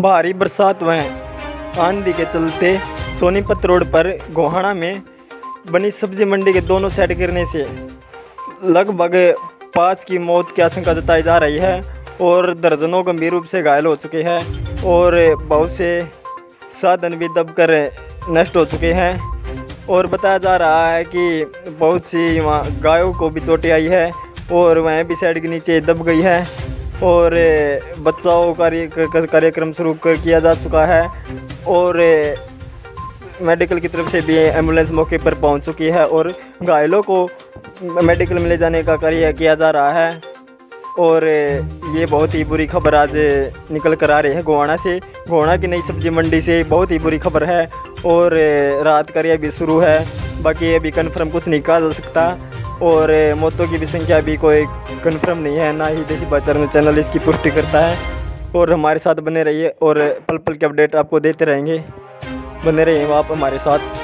भारी बरसात व आंधी के चलते सोनीपत रोड पर गोहाना में बनी सब्जी मंडी के दोनों साइड गिरने से लगभग 5 की मौत की आशंका जताई जा रही है और दर्जनों गंभीर रूप से घायल हो चुके हैं और बहुत से साधन भी दबकर नष्ट हो चुके हैं। और बताया जा रहा है कि बहुत सी वहाँ गायों को भी चोटें आई है और वह भी साइड के नीचे दब गई है और बचाव कार्यक्रम शुरू किया जा चुका है और मेडिकल की तरफ से भी एम्बुलेंस मौके पर पहुंच चुकी है और घायलों को मेडिकल में ले जाने का कार्य किया जा रहा है। और ये बहुत ही बुरी खबर आज निकल कर आ रही है गोहाना से। गोहाना की नई सब्जी मंडी से बहुत ही बुरी खबर है और राहत कार्य भी शुरू है, बाकी अभी कन्फर्म कुछ नहीं कहा जा सकता और मौतों की भी संख्या भी कोई कन्फर्म नहीं है, ना ही देसी भाईचारा चैनल इसकी पुष्टि करता है। और हमारे साथ बने रहिए और पल पल के अपडेट आपको देते रहेंगे, बने रहिए आप हमारे साथ।